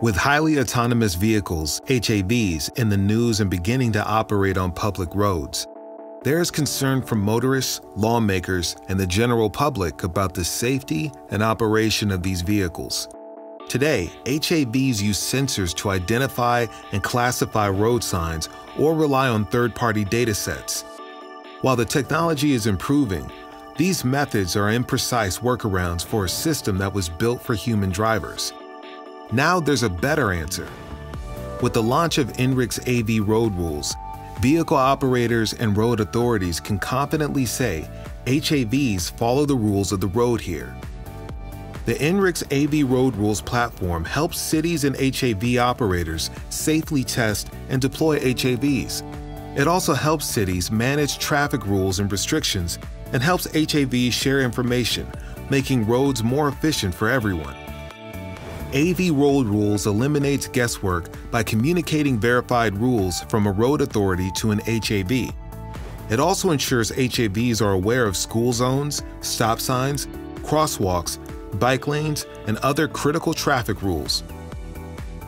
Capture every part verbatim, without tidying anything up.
With highly autonomous vehicles, H A Vs, in the news and beginning to operate on public roads, there is concern from motorists, lawmakers, and the general public about the safety and operation of these vehicles. Today, H A Vs use sensors to identify and classify road signs or rely on third-party datasets. While the technology is improving, these methods are imprecise workarounds for a system that was built for human drivers. Now there's a better answer. With the launch of INRIX A V Road Rules, vehicle operators and road authorities can confidently say H A Vs follow the rules of the road here. The INRIX A V Road Rules platform helps cities and H A V operators safely test and deploy H A Vs. It also helps cities manage traffic rules and restrictions and helps H A Vs share information, making roads more efficient for everyone. A V Road Rules eliminates guesswork by communicating verified rules from a road authority to an H A V. It also ensures H A Vs are aware of school zones, stop signs, crosswalks, bike lanes, and other critical traffic rules.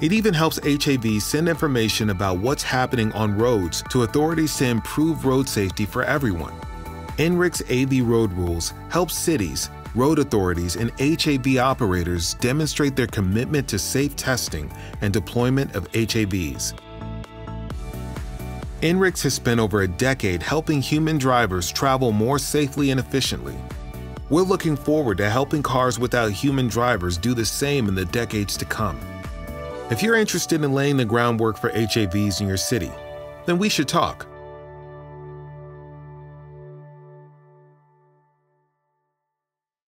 It even helps H A Vs send information about what's happening on roads to authorities to improve road safety for everyone. INRIX A V Road Rules helps cities, road authorities, and H A V operators demonstrate their commitment to safe testing and deployment of H A Vs. INRIX has spent over a decade helping human drivers travel more safely and efficiently. We're looking forward to helping cars without human drivers do the same in the decades to come. If you're interested in laying the groundwork for H A Vs in your city, then we should talk.